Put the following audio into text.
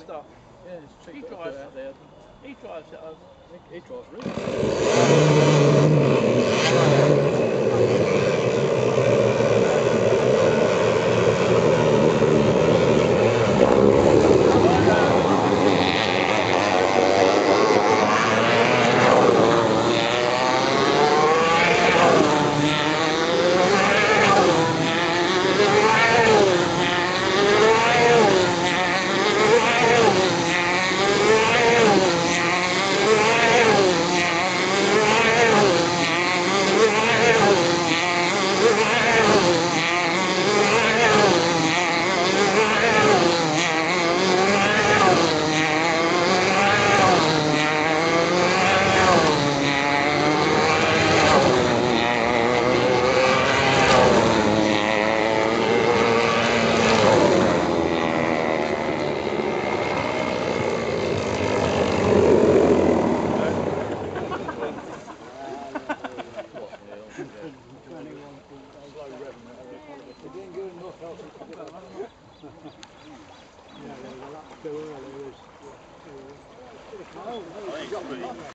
stuff. Yeah, just check he drives it over. He drives really.